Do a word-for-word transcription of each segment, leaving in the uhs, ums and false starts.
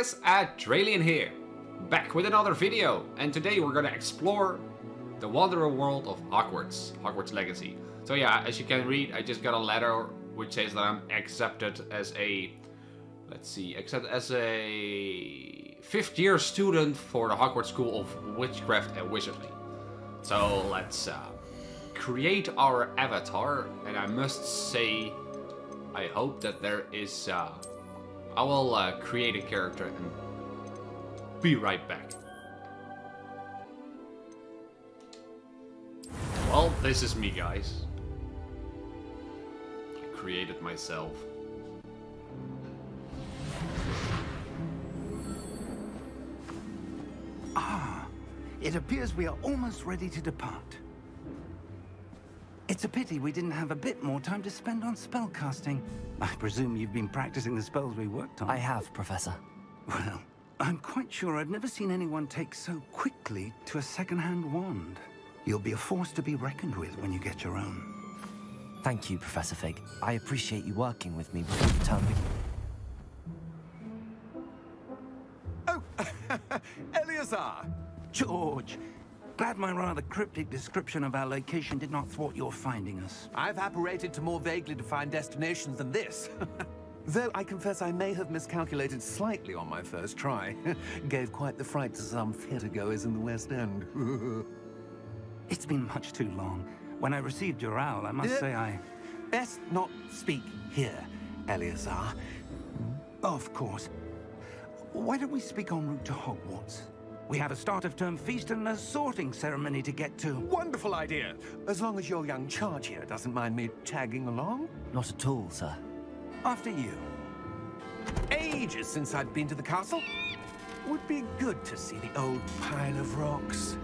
It's Adrelian here, back with another video, and today we're gonna explore the wandering world of Hogwarts, Hogwarts Legacy. So yeah, as you can read, I just got a letter which says that I'm accepted as a, let's see, accepted as a fifth year student for the Hogwarts School of Witchcraft and Wizardry. So let's uh, create our avatar, and I must say, I hope that there is, uh, I will uh, create a character and be right back. Well, this is me, guys. I created myself. Ah, it appears we are almost ready to depart. It's a pity we didn't have a bit more time to spend on spellcasting. I presume you've been practicing the spells we worked on. I have, Professor. Well, I'm quite sure I've never seen anyone take so quickly to a second-hand wand. You'll be a force to be reckoned with when you get your own. Thank you, Professor Fig. I appreciate you working with me before the term begins. Oh! Eleazar! George! Glad my rather cryptic description of our location did not thwart your finding us. I've apparated to more vaguely defined destinations than this. Though I confess I may have miscalculated slightly on my first try. Gave quite the fright to some theatergoers in the West End. It's been much too long. When I received your owl, I must uh, say I... Best not speak here, Eleazar. Of course. Why don't we speak en route to Hogwarts? We have a start-of-term feast and a sorting ceremony to get to. Wonderful idea! As long as your young charge here doesn't mind me tagging along. Not at all, sir. After you. Ages since I've been to the castle. Would be good to see the old pile of rocks.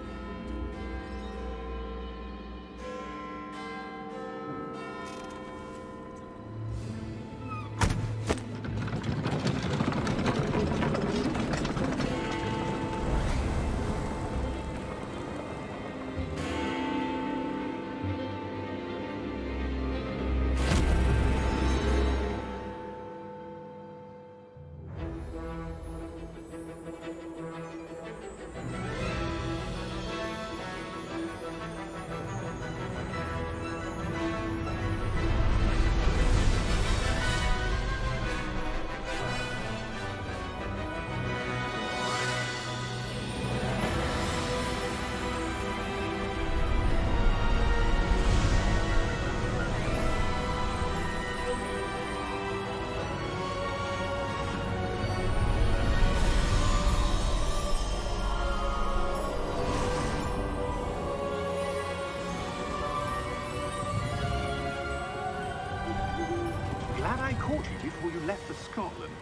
Before you left for Scotland.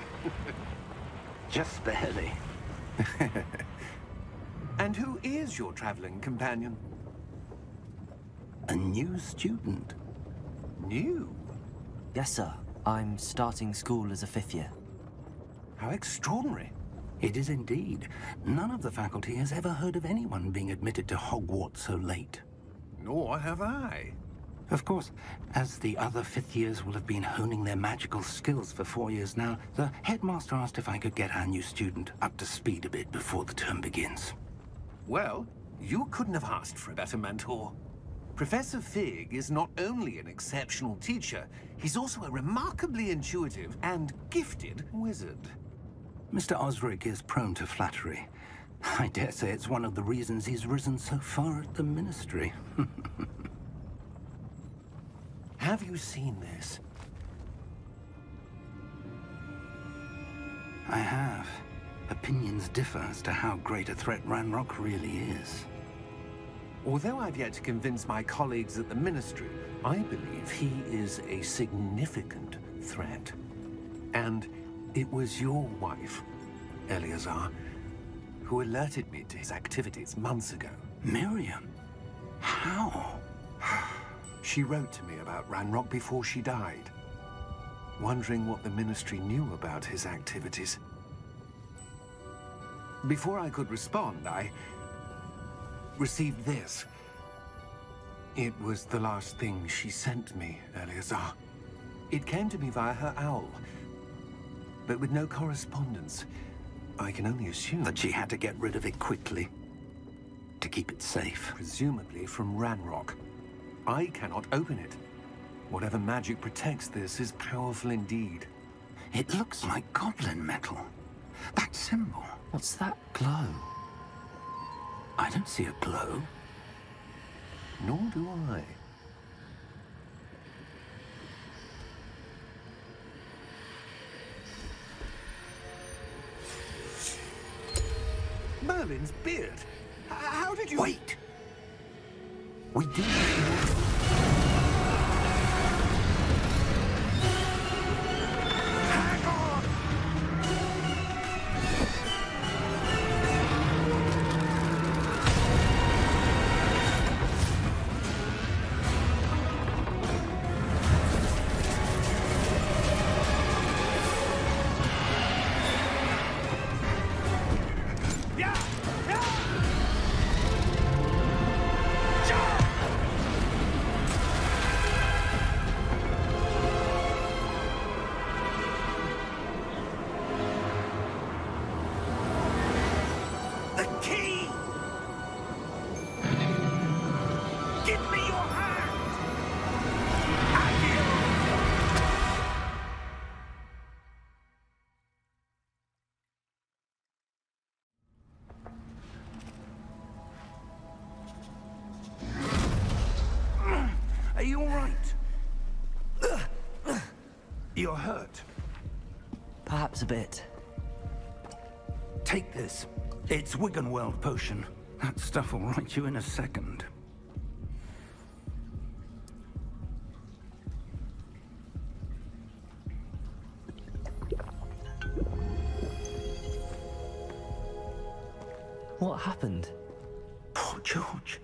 Just barely. And who is your traveling companion? A new student. New? Yes, sir. I'm starting school as a fifth year. How extraordinary. It is indeed. None of the faculty has ever heard of anyone being admitted to Hogwarts so late. Nor have I. Of course, as the other fifth years will have been honing their magical skills for four years now, the headmaster asked if I could get our new student up to speed a bit before the term begins. Well, you couldn't have asked for a better mentor. Professor Fig is not only an exceptional teacher, he's also a remarkably intuitive and gifted wizard. Mister Osric is prone to flattery. I dare say it's one of the reasons he's risen so far at the ministry. Have you seen this? I have. Opinions differ as to how great a threat Ranrok really is. Although I've yet to convince my colleagues at the Ministry, I believe he is a significant threat. And it was your wife, Eleazar, who alerted me to his activities months ago. Miriam? How? She wrote to me about Ranrok before she died, wondering what the Ministry knew about his activities. Before I could respond, I received this. It was the last thing she sent me, Eleazar. It came to me via her owl, but with no correspondence, I can only assume that she had to get rid of it quickly to keep it safe. Presumably from Ranrok. I cannot open it. Whatever magic protects this is powerful indeed. It looks like goblin metal. That symbol. What's that glow? I don't see a glow. Nor do I. Merlin's beard? How did you... Wait! We did... You're hurt. Perhaps a bit. Take this. It's Wiggenweld potion. That stuff will right you in a second. What happened? Poor George.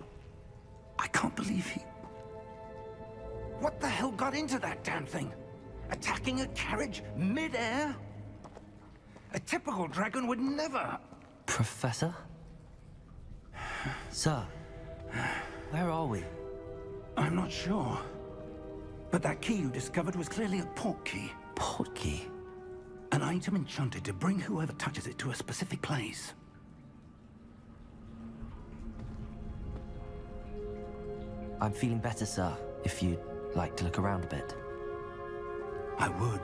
I can't believe he... What the hell got into that damn thing? Attacking a carriage mid-air? A typical dragon would never... Professor? Sir, where are we? I'm not sure. But that key you discovered was clearly a port key. Port key? An item enchanted to bring whoever touches it to a specific place. I'm feeling better, sir, if you'd like to look around a bit. I would,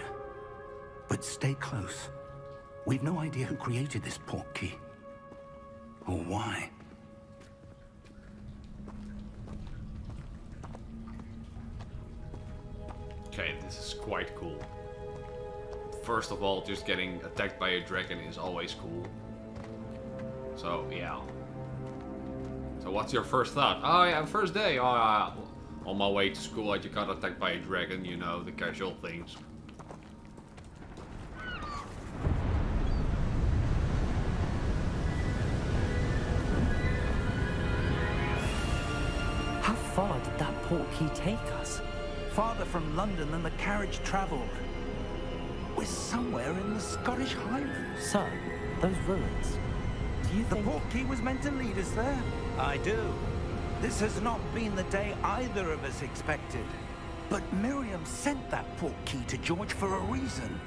but stay close. We've no idea who created this port key, or why. Okay, this is quite cool. First of all, just getting attacked by a dragon is always cool. So, yeah. So what's your first thought? Oh yeah, first day, oh yeah. On my way to school, I just got attacked by a dragon, you know, the casual things. How far did that port key take us? Farther from London than the carriage travelled. We're somewhere in the Scottish Highlands. So, those ruins, do you think... The port key was meant to lead us there? I do. This has not been the day either of us expected. But Miriam sent that port key to George for a reason.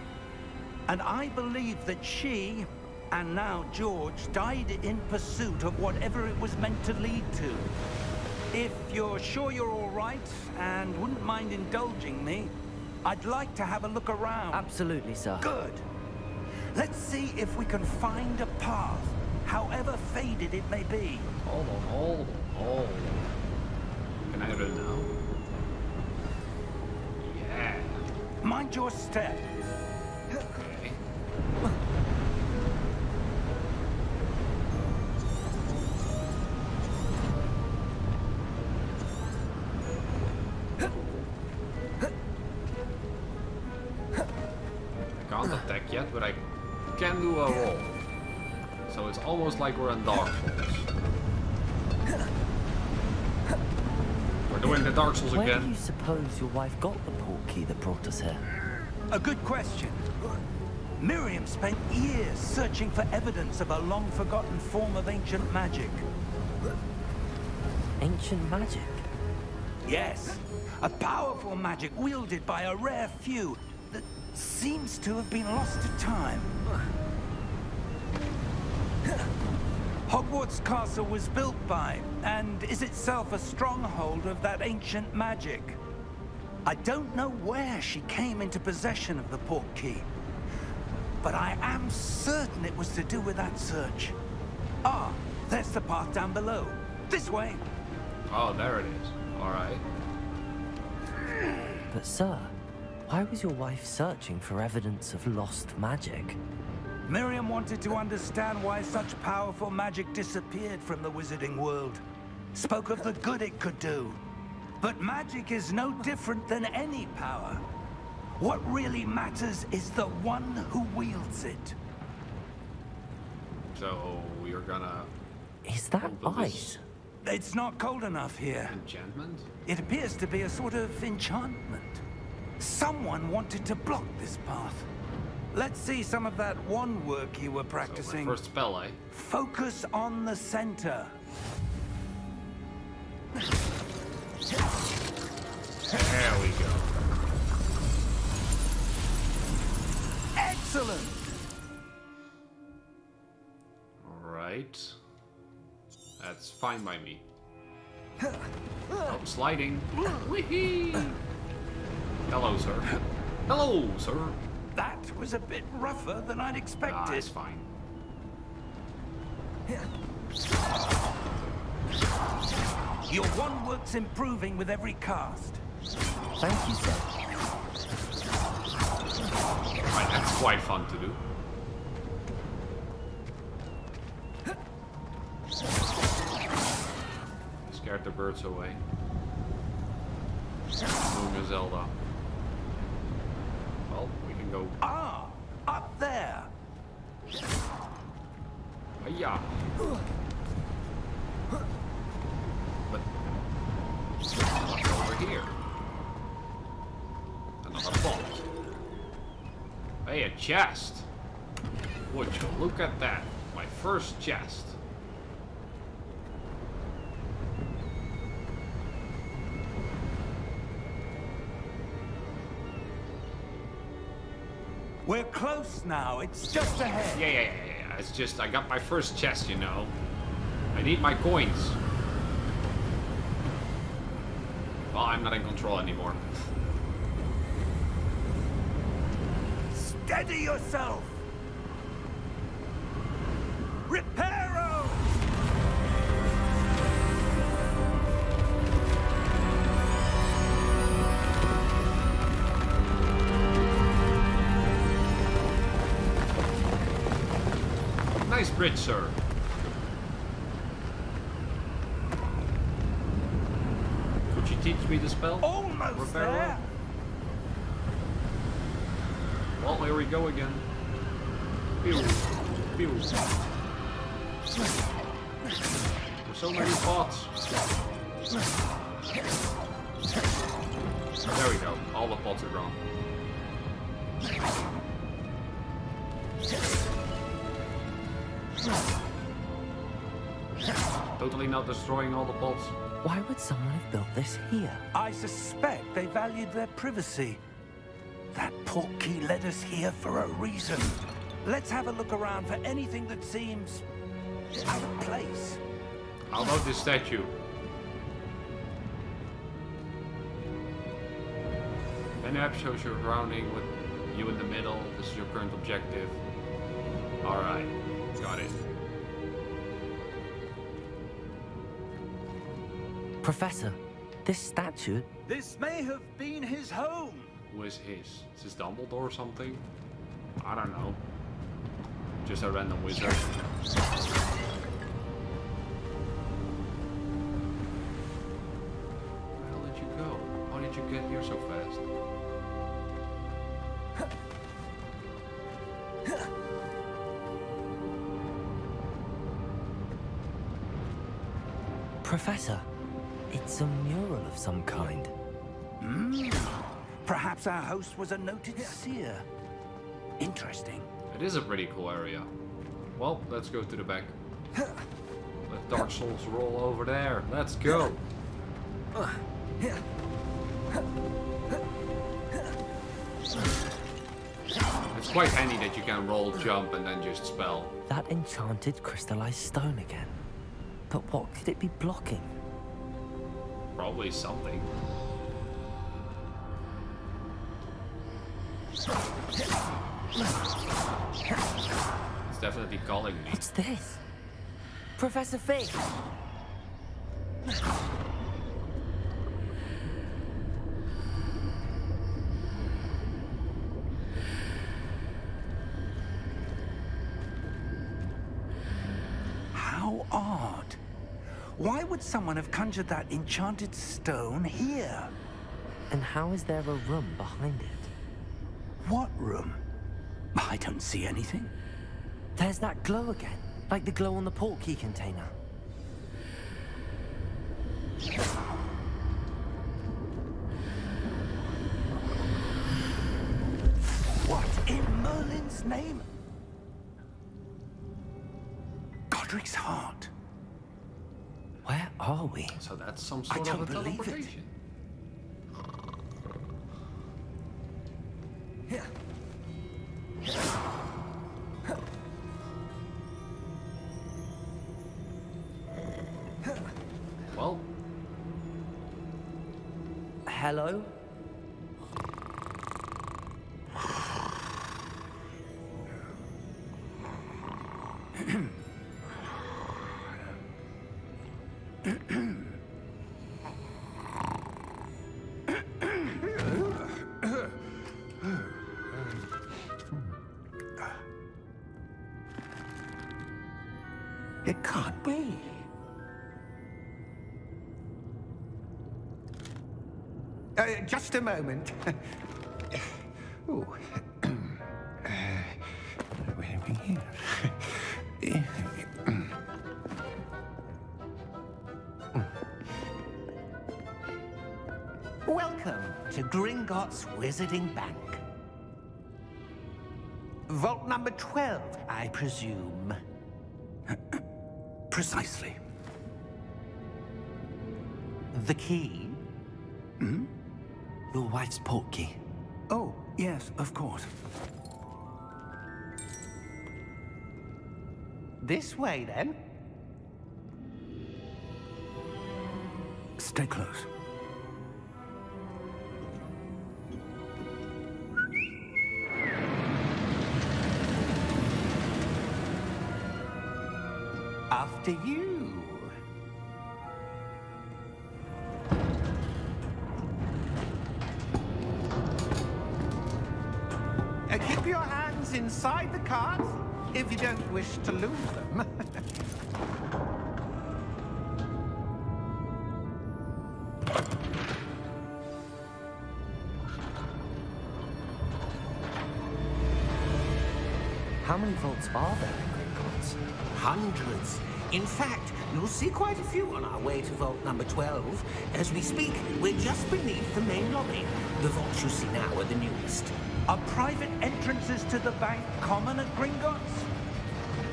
And I believe that she, and now George, died in pursuit of whatever it was meant to lead to. If you're sure you're all right, and wouldn't mind indulging me, I'd like to have a look around. Absolutely, sir. Good. Let's see if we can find a path, however faded it may be. Hold on, hold on. Oh, can I run now? Yeah. Mind your step. Okay. I can't attack yet, but I can do a roll. So it's almost like we're in Dark Souls. Doing the Dark Souls again. Where do you suppose your wife got the port key that brought us here? A good question. Miriam spent years searching for evidence of a long-forgotten form of ancient magic. Ancient magic? Yes. A powerful magic wielded by a rare few that seems to have been lost to time. Hogwarts Castle was built by, and is itself a stronghold of that ancient magic. I don't know where she came into possession of the portkey, but I am certain it was to do with that search. Ah, there's the path down below. This way. Oh, there it is. All right. But sir, why was your wife searching for evidence of lost magic? Miriam wanted to understand why such powerful magic disappeared from the wizarding world. Spoke of the good it could do. But magic is no different than any power. What really matters is the one who wields it. So we are gonna... Is that ice? It's not cold enough here. Enchantment? It appears to be a sort of enchantment. Someone wanted to block this path. Let's see some of that one work you were practicing. So my first spell, eh? Focus on the center. There we go. Excellent! All right. That's fine by me. Oh, sliding. Wee-hee! Hello, sir. Hello, sir. That was a bit rougher than I'd expected. Ah, it's fine. Your one work's improving with every cast. Thank you, sir. Right, that's quite fun to do. Scared the birds away. Moon Zelda. Well, we can go. Ah! Up there! Yeah. But. Over here. Another vault. Hey, a chest! Would you look at that? My first chest. We're close now, it's just ahead. Yeah, yeah, yeah, yeah, it's just, I got my first chest, you know. I need my coins. Well, I'm not in control anymore. Steady yourself! Reparo! Nice bridge, sir. Could you teach me the spell? Almost Reparo? There. Well, here we go again. Pew, pew. There's so many pots. There we go. All the pots are gone. Totally not destroying all the bolts. Why would someone have built this here? I suspect they valued their privacy. That portkey led us here for a reason. Let's have a look around for anything that seems out of place. How about this statue? The map shows your grounding with you in the middle. This is your current objective. Alright. Got it. Professor, this statue... This may have been his home. Who is his? Is this Dumbledore or something? I don't know. Just a random wizard. Where did you go? How did you get here so fast? Professor, it's a mural of some kind. Mm. Perhaps our host was a noted seer. Interesting. It is a pretty cool area. Well, let's go to the back. Let Dark Souls roll over there. Let's go. It's It's quite handy that you can roll, jump, and then just spell. That enchanted crystallized stone again. But what could it be blocking? Probably something. It's definitely calling me. What's this? Professor Fig! How odd! Why would someone have conjured that enchanted stone here? And how is there a room behind it? What room? I don't see anything. There's that glow again. Like the glow on the port key container. What in Merlin's name? Godric's heart. Where are we? So that's some sort I of a teleportation. Here. Well. Hello? It can't be. Uh, just a moment. Ooh. Welcome to Gringotts Wizarding Bank. Vault number twelve, I presume. Precisely. The key? Hmm? Your wife's port key. Oh, yes, of course. This way, then. Stay close. After you. Uh, keep your hands inside the cards if you don't wish to lose them. How many vaults are there? Hundreds. In fact, you'll see quite a few on our way to vault number twelve. As we speak, we're just beneath the main lobby. The vaults you see now are the newest. Are private entrances to the bank common at Gringotts?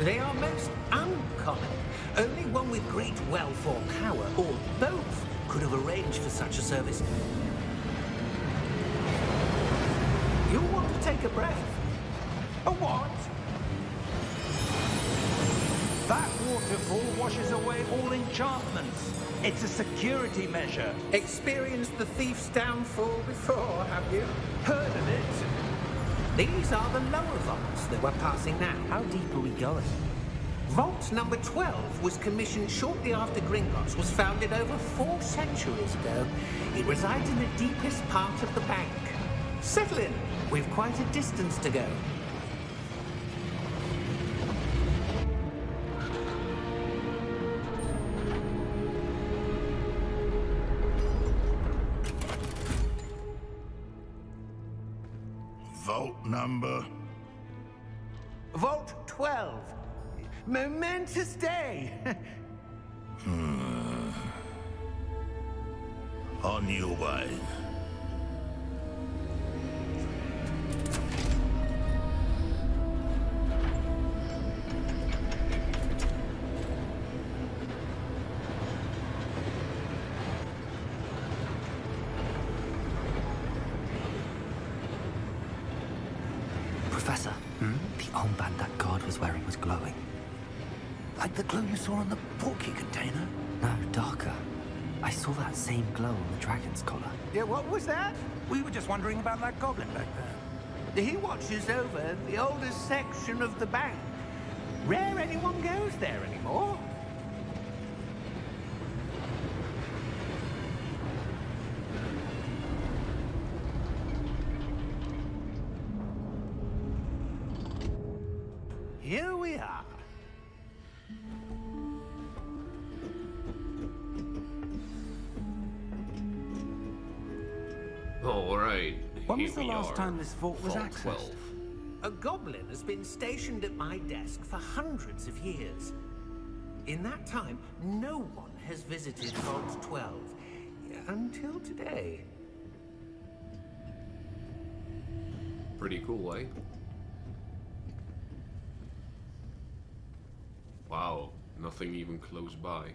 They are most uncommon. Only one with great wealth or power, or both, could have arranged for such a service. You'll want to take a breath. A what? That waterfall washes away all enchantments. It's a security measure. Experienced the thief's downfall before, have you? Heard of it? These are the lower vaults that we're passing now. How deep are we going? Vault number twelve was commissioned shortly after Gringotts was founded over four centuries ago. It resides in the deepest part of the bank. Settle in. We've quite a distance to go. Number? Vault twelve. Momentous day. hmm. On your way. Professor, hmm? The armband that guard was wearing was glowing. Like the glow you saw on the porky container? No, darker. I saw that same glow on the dragon's collar. Yeah, what was that? We were just wondering about that goblin back there. He watches over the oldest section of the bank. Rare anyone goes there anymore. Here we are. All right. When was the last time this vault was accessed? A goblin has been stationed at my desk for hundreds of years. In that time, no one has visited Vault twelve until today. Pretty cool, eh? Wow, nothing even close by.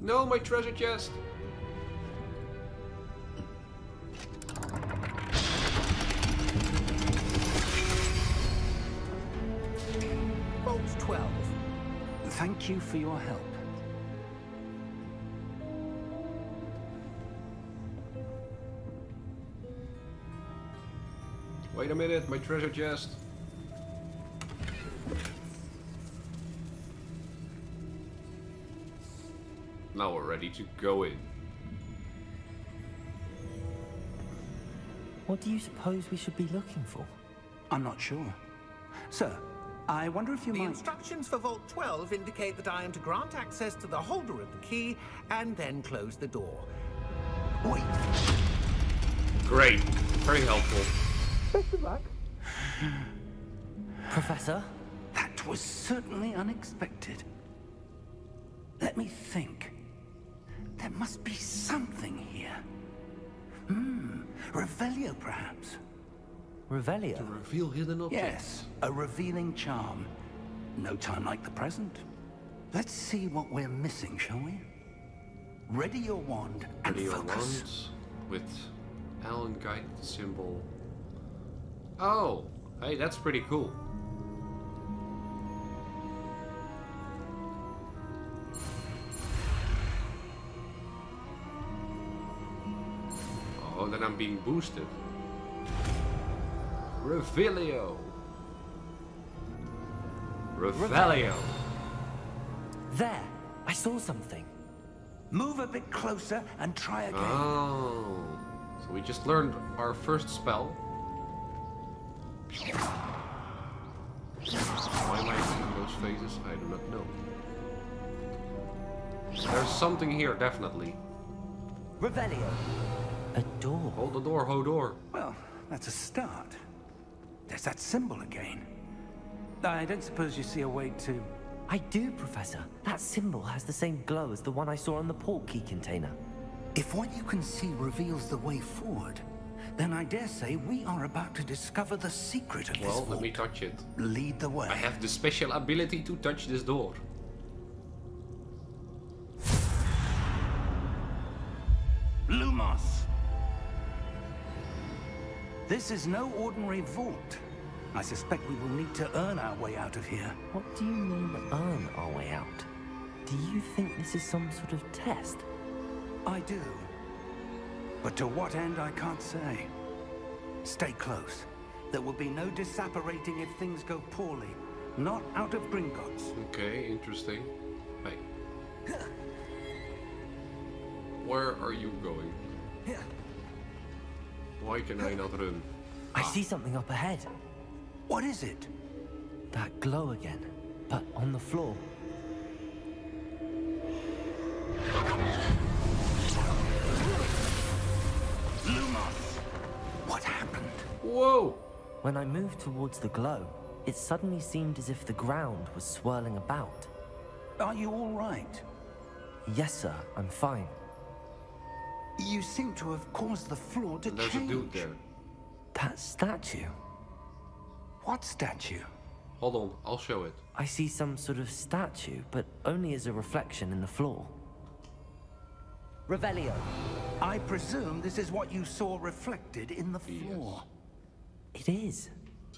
No, my treasure chest! Vault twelve. Thank you for your help. Wait a minute, my treasure chest! Now we're ready to go in. What do you suppose we should be looking for? I'm not sure. Sir, I wonder if you might... The instructions for Vault twelve indicate that I am to grant access to the holder of the key and then close the door. Wait. Great. Very helpful. Best of luck. Professor? That was certainly unexpected. Let me think. There must be something here. Hmm, Revelio perhaps? Revelio? To reveal hidden objects? Yes, a revealing charm. No time like the present. Let's see what we're missing, shall we? Ready your wand and Ready focus. Your wand with Alan Guide symbol. Oh, hey, that's pretty cool. That I'm being boosted. Revelio. Revelio. There, I saw something. Move a bit closer and try again. Oh, so we just learned our first spell. Why am I seeing those faces? I do not know. There's something here, definitely. Revelio. A door. Hold the door, ho door. Well, that's a start. There's that symbol again. I don't suppose you see a way to... I do, Professor. That symbol has the same glow as the one I saw on the port key container. If what you can see reveals the way forward, then I dare say we are about to discover the secret of this vault. Well, let me touch it. Lead the way. I have the special ability to touch this door. Lumos! This is no ordinary vault. I suspect we will need to earn our way out of here. What do you mean, earn our way out? Do you think this is some sort of test? I do. But to what end, I can't say. Stay close. There will be no disapparating if things go poorly. Not out of Gringotts. Okay, interesting. Hey. Where are you going? Why can I not run? I see something up ahead. What is it? That glow again, but on the floor. Lumos! What happened? Whoa! When I moved towards the glow, it suddenly seemed as if the ground was swirling about. Are you all right? Yes, sir. I'm fine. You seem to have caused the floor to change. There's a dude there. That statue. What statue? Hold on, I'll show it. I see some sort of statue, but only as a reflection in the floor. Revelio. I presume this is what you saw reflected in the floor. Yes. It is.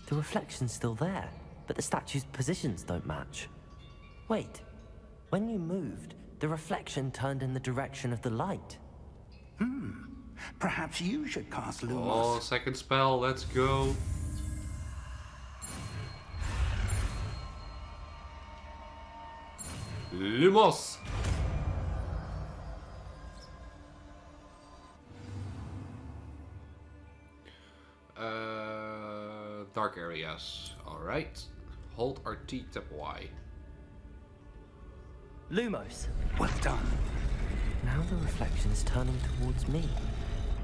The reflection's still there, but the statue's positions don't match. Wait. When you moved, the reflection turned in the direction of the light. Hmm. Perhaps you should cast Lumos. Oh, second spell. Let's go. Lumos. Uh, dark areas. All right. Hold R T, tap Y. Lumos. Well done. Now the reflection is turning towards me.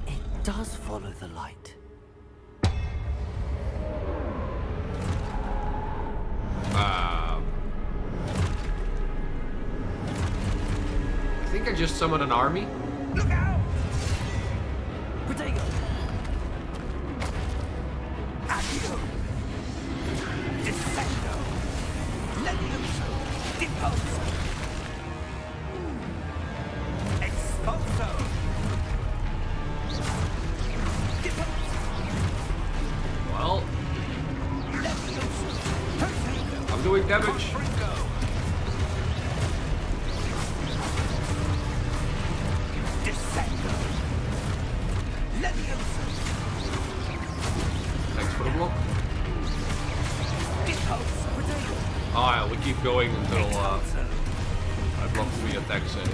It does follow the light. Um, I think I just summoned an army. Look out! Protego! Accio! Dissecto! Let loose! Depose! Expulso! Well, I'm doing damage. Thanks for the block. Ah, oh, yeah, we keep going until uh, I block three attacks. Eh?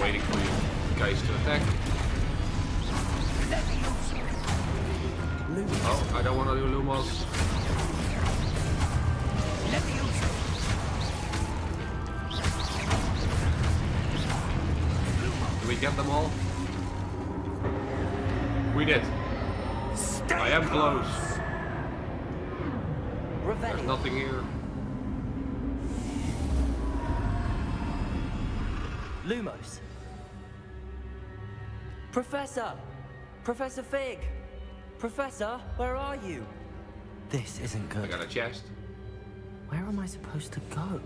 Waiting for you guys to attack. Oh, I don't want to do Lumos. Did we get them all? We did. Stay I am close. close. There's nothing here. Lumos. Professor! Professor Fig! Professor, where are you? This isn't good. I got a chest. Where am I supposed to go?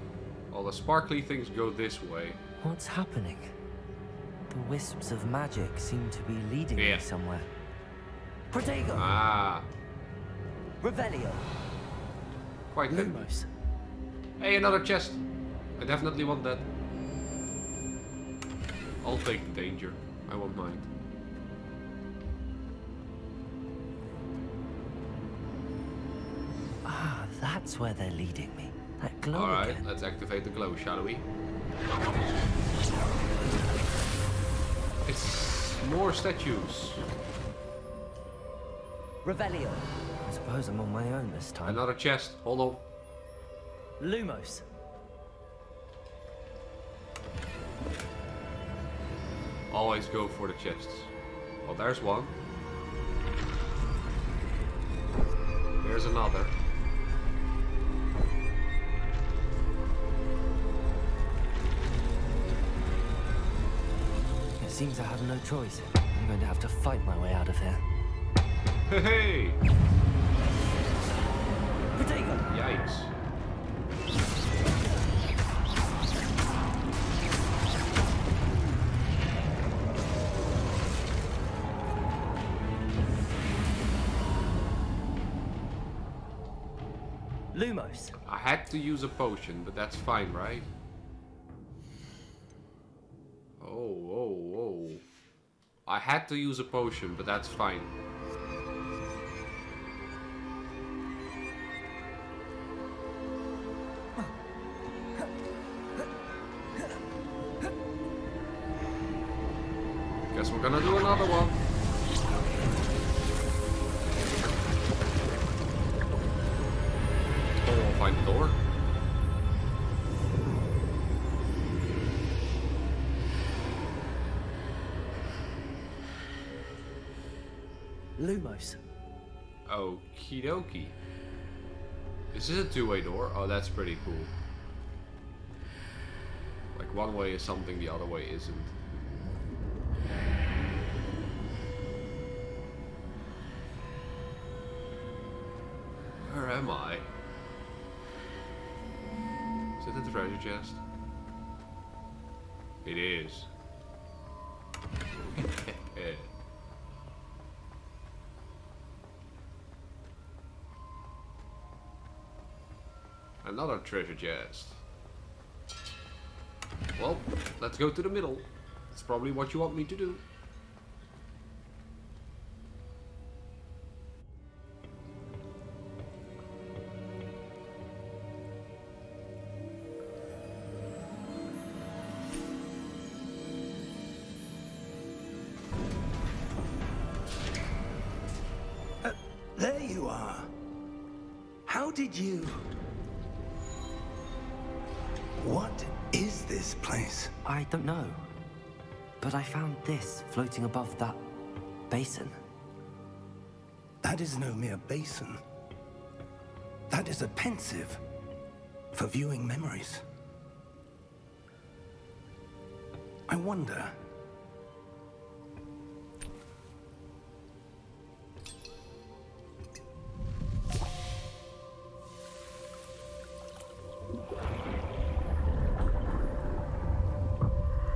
All the sparkly things go this way. What's happening? The wisps of magic seem to be leading yeah. me somewhere. Protego! Ah! Revelio! Quite Lumos. Good. Hey, another chest! I definitely want that. I'll take the danger. I won't mind. Ah, that's where they're leading me. That glow. All right, again. Let's activate the glow, shall we? It's more statues. Revelio. I suppose I'm on my own this time. Another chest. Hold on. Lumos. Always go for the chests. Well, there's one. There's another. It seems I have no choice. I'm going to have to fight my way out of here. Hey, hey! Yikes. Lumos. I had to use a potion, but that's fine, right? Oh, oh, oh. I had to use a potion, but that's fine. Guess we're gonna do another one. Door. Lumos. Okie dokie. Is this a two-way door? Oh, that's pretty cool. Like one way is something, the other way isn't. am I? Is it the treasure chest? It is. Another treasure chest. Well, let's go to the middle. It's probably what you want me to do. Uh, there you are. How did you... What is this place? I don't know. But I found this floating above that basin. That is no mere basin. That is a pensieve for viewing memories. I wonder...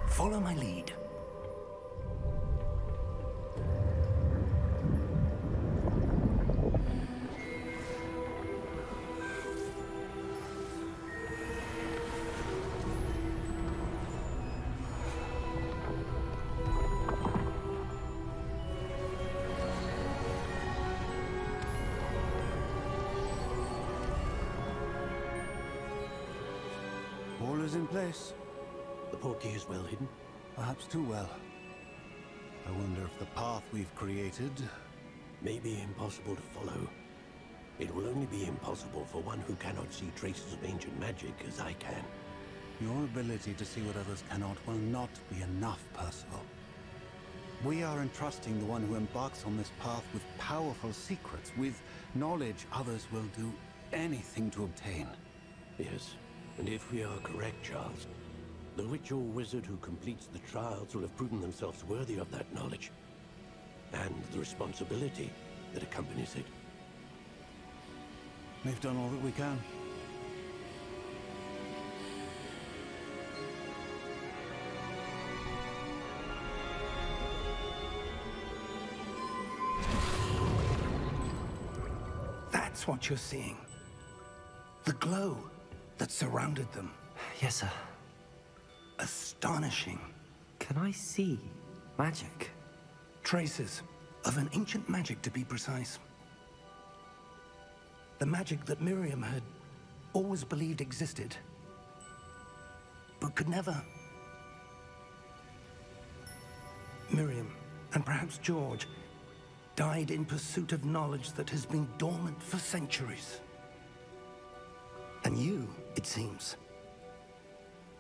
Follow my lead. All is in place. The portkey is well hidden. Perhaps too well. I wonder if the path we've created may be impossible to follow. It will only be impossible for one who cannot see traces of ancient magic as I can. Your ability to see what others cannot will not be enough, Percival. We are entrusting the one who embarks on this path with powerful secrets, with knowledge others will do anything to obtain. Yes, and if we are correct, Charles, the witch or wizard who completes the trials will have proven themselves worthy of that knowledge, and the responsibility that accompanies it. We've done all that we can. That's what you're seeing. The glow that surrounded them. Yes, sir. Astonishing. Can I see magic? Traces of an ancient magic, to be precise. The magic that Miriam had always believed existed, but could never. Miriam, and perhaps George, died in pursuit of knowledge that has been dormant for centuries. And you, it seems,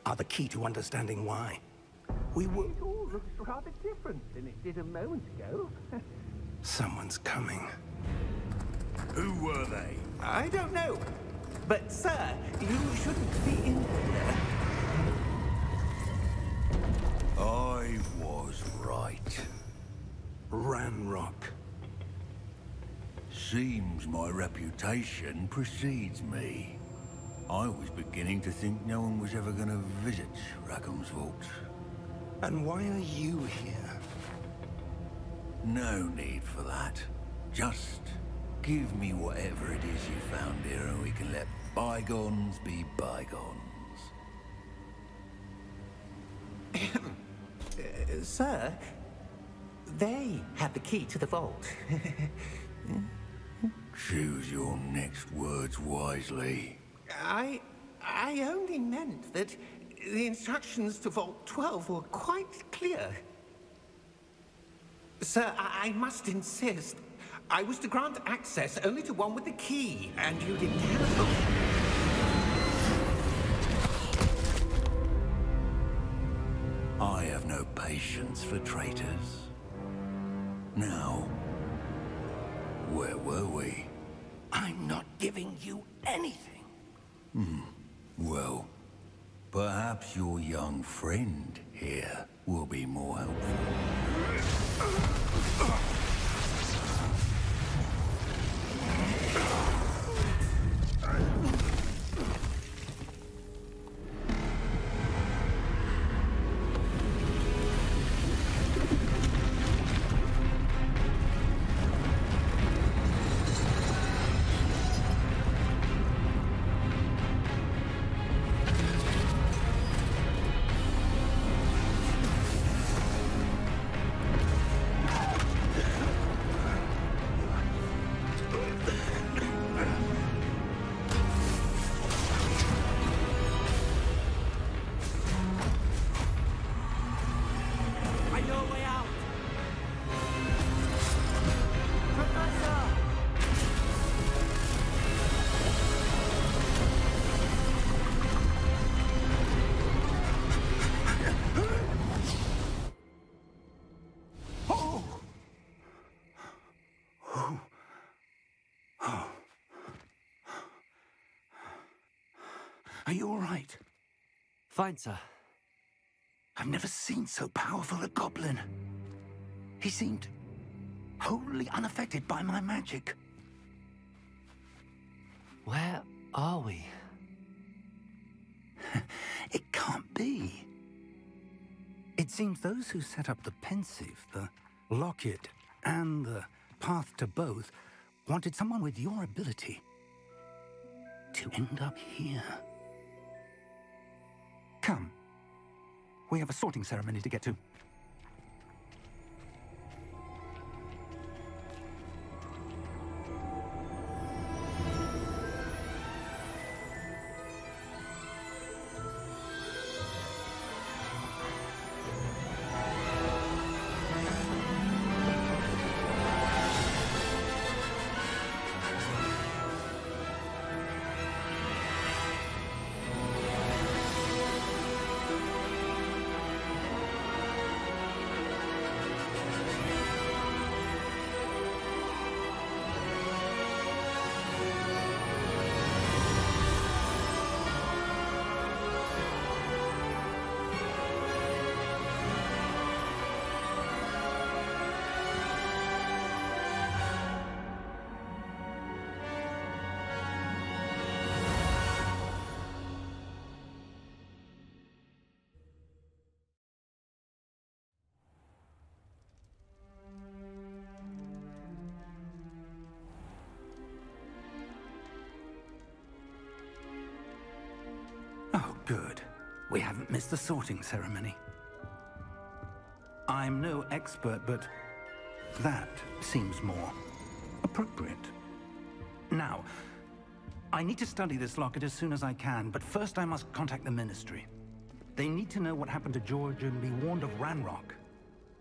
are the key to understanding why. We were... It all looks rather different than it did a moment ago. Someone's coming. Who were they? I don't know. But, sir, you shouldn't be in there. I was right. Ranrok. Seems my reputation precedes me. I was beginning to think no one was ever going to visit Rackham's vault. And why are you here? No need for that. Just give me whatever it is you found here and we can let bygones be bygones. uh, sir, they have the key to the vault. Choose your next words wisely. I... I only meant that the instructions to Vault twelve were quite clear. Sir, I, I must insist. I was to grant access only to one with the key, and you didn't have it. I have no patience for traitors. Now, where were we? I'm not giving you anything. Hmm. Well, perhaps your young friend here will be more helpful. Are you all right? Fine, sir. I've never seen so powerful a goblin. He seemed wholly unaffected by my magic. Where are we? It can't be. It seems those who set up the pensieve, the locket, and the path to both wanted someone with your ability to end up here. Come. We have a sorting ceremony to get to. Good. We haven't missed the sorting ceremony. I'm no expert, but that seems more appropriate. Now, I need to study this locket as soon as I can, but first I must contact the Ministry. They need to know what happened to George and be warned of Ranrok.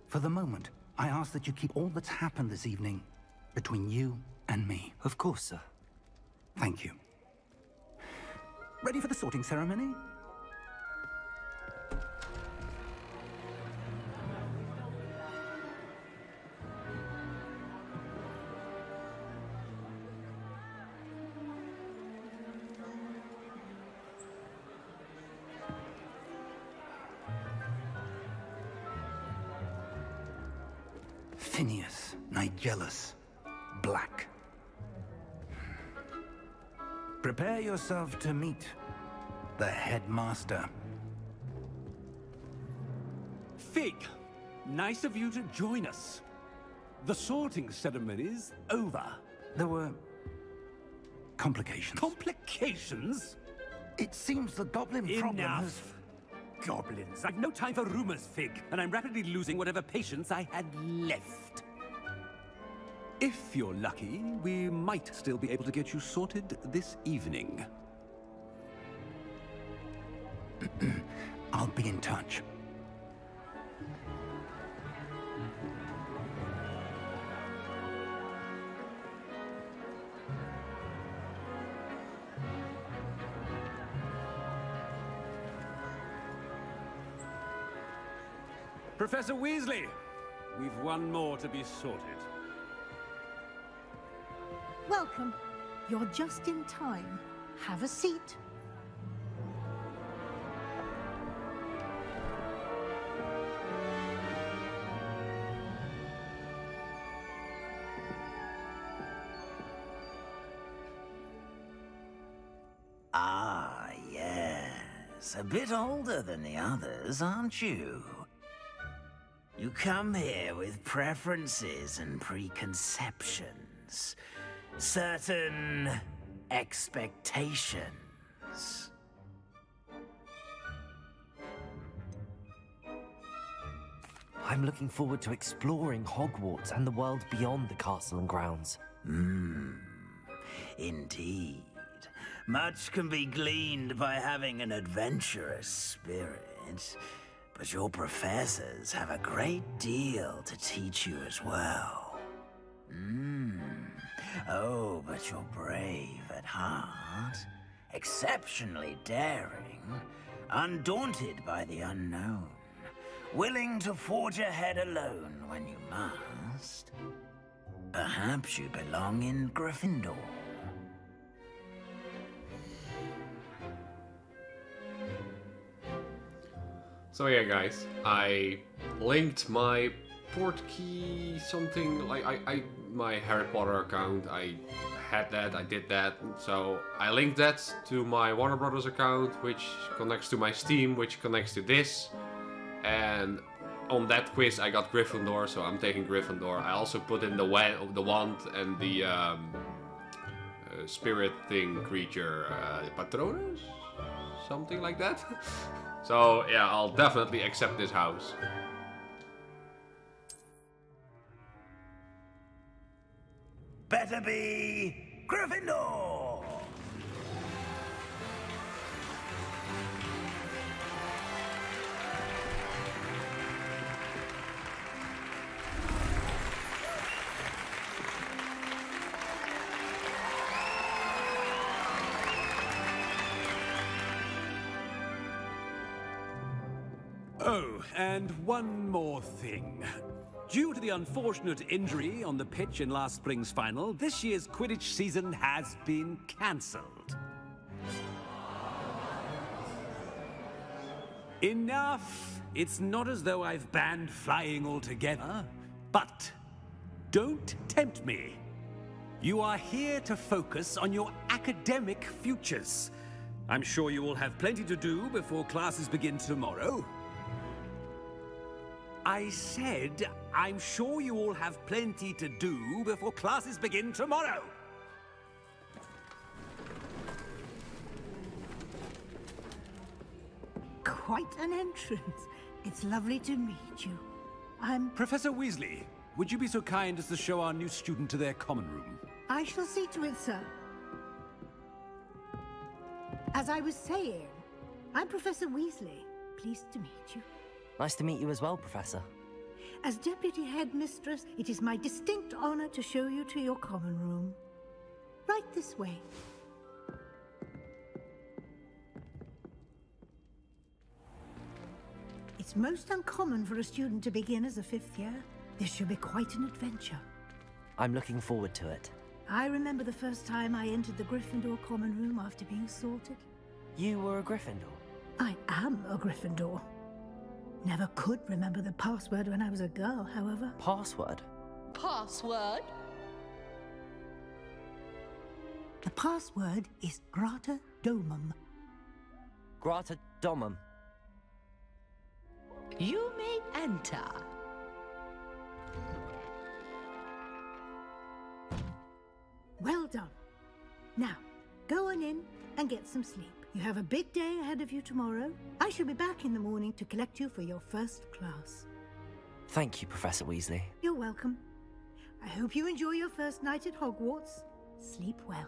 For the moment, I ask that you keep all that's happened this evening between you and me. Of course, sir. Thank you. Ready for the sorting ceremony? Phineas, Nigellus, Black. Prepare yourself to meet the headmaster. Fig, nice of you to join us. The sorting ceremony's over. There were complications. Complications? It seems the goblin problem has... Goblins. I've no time for rumors, Fig, and I'm rapidly losing whatever patience I had left. If you're lucky, we might still be able to get you sorted this evening. I'll be in touch. Professor Weasley, we've one more to be sorted. Welcome. You're just in time. Have a seat. Ah, yes. A bit older than the others, aren't you? You come here with preferences and preconceptions. Certain expectations. I'm looking forward to exploring Hogwarts and the world beyond the castle and grounds. Hmm, indeed. Much can be gleaned by having an adventurous spirit, but your professors have a great deal to teach you as well. Hmm. Oh, but you're brave at heart, exceptionally daring, undaunted by the unknown, willing to forge ahead alone when you must. Perhaps you belong in Gryffindor. So yeah, guys, I linked my port key something, like I, I my Harry Potter account, I had that, I did that, so I linked that to my Warner Brothers account, which connects to my Steam, which connects to this, and on that quiz I got Gryffindor, so I'm taking Gryffindor. I also put in the wand, the wand and the um, uh, spirit thing creature, uh, Patronus? Something like that? So yeah, I'll definitely accept this house. Better be Gryffindor! Oh, and one more thing. Due to the unfortunate injury on the pitch in last spring's final, this year's Quidditch season has been cancelled. Enough! It's not as though I've banned flying altogether, but don't tempt me. You are here to focus on your academic futures. I'm sure you will have plenty to do before classes begin tomorrow. I said, I'm sure you all have plenty to do before classes begin tomorrow. Quite an entrance. It's lovely to meet you. I'm... Professor Weasley, would you be so kind as to show our new student to their common room? I shall see to it, sir. As I was saying, I'm Professor Weasley. Pleased to meet you. Nice to meet you as well, Professor. As Deputy Headmistress, it is my distinct honor to show you to your common room. Right this way. It's most uncommon for a student to begin as a fifth year. This should be quite an adventure. I'm looking forward to it. I remember the first time I entered the Gryffindor common room after being sorted. You were a Gryffindor? I am a Gryffindor. Never could remember the password when I was a girl, however. Password? Password? The password is Grata Domum. Grata Domum. You may enter. Well done. Now, go on in and get some sleep. You have a big day ahead of you tomorrow. I shall be back in the morning to collect you for your first class. Thank you, Professor Weasley. You're welcome. I hope you enjoy your first night at Hogwarts. Sleep well.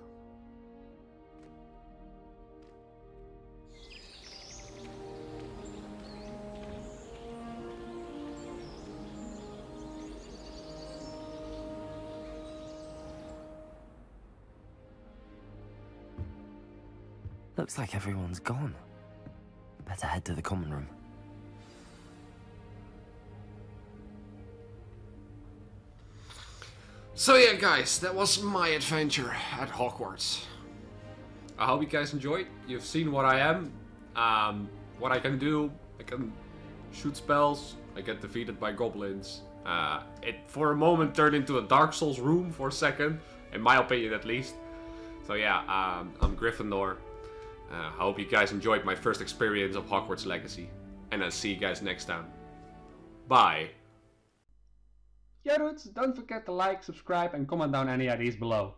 Looks like everyone's gone. Better head to the common room. So yeah, guys, that was my adventure at Hogwarts. I hope you guys enjoyed. You've seen what I am, um, what I can do. I can shoot spells. I get defeated by goblins. Uh, it for a moment turned into a Dark Souls room for a second, in my opinion at least. So yeah, um, I'm Gryffindor. I uh, hope you guys enjoyed my first experience of Hogwarts Legacy. And I'll see you guys next time. Bye! Yeah, dudes, don't forget to like, subscribe and comment down any ideas below.